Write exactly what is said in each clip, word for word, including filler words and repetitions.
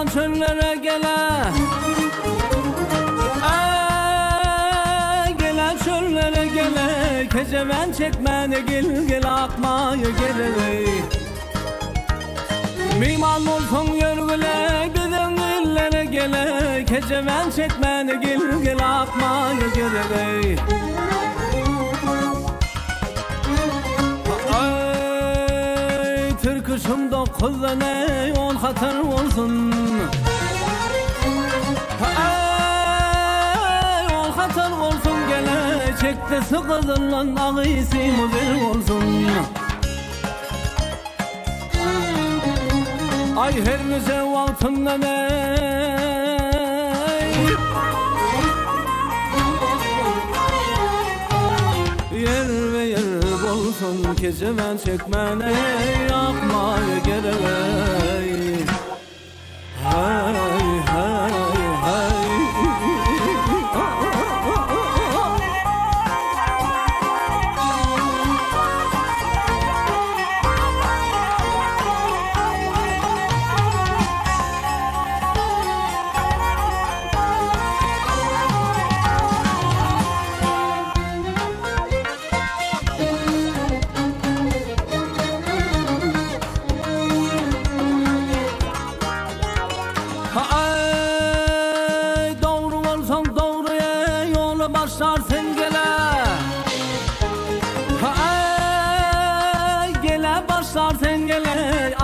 Aman çöllere gele, eee gele çöllere gele, kecemen çekmene gel gel akmaya gele. Miman olsun yörgüle bizim illere gele, kecemen çekmene gel gel akmaya gele. Türküşüm dokuzene on hatır olsun, ey on hatır olsun gele, çektisi kızından ağısı müzir olsun. Ay her müze vaktından ey yer ve yer olsun, kecemen çekmene yapmaya gerek. Hey hey hey,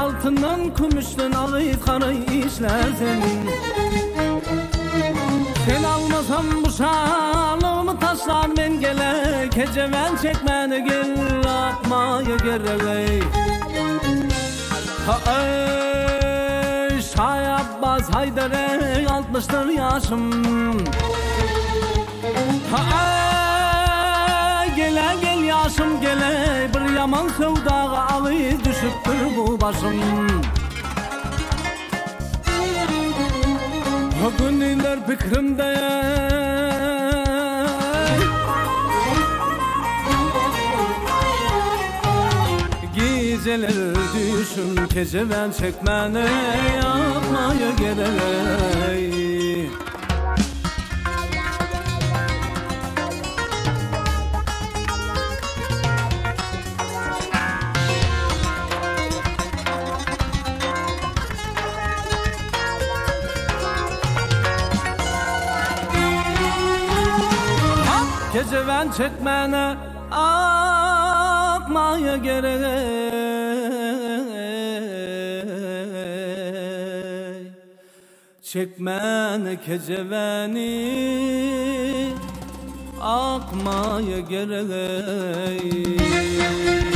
altından kumuştan alıp karayı işlersen. Sen almasam bu şanımı taşlar men gele, kecemen çekmene gel atmaya gerek. Ha ey Şah Abbas Haydar'e altmıştır yaşım, ha ey gele gel yaşım gele, bir yaman sevdağa alıp düşüptür bu başım. Günler fikrimde, geceler düşüm, kecemen çekmene yapmaya gerek. Kecemen çekmene akmaya gerek. Çekmene keceveni akmaya gerek.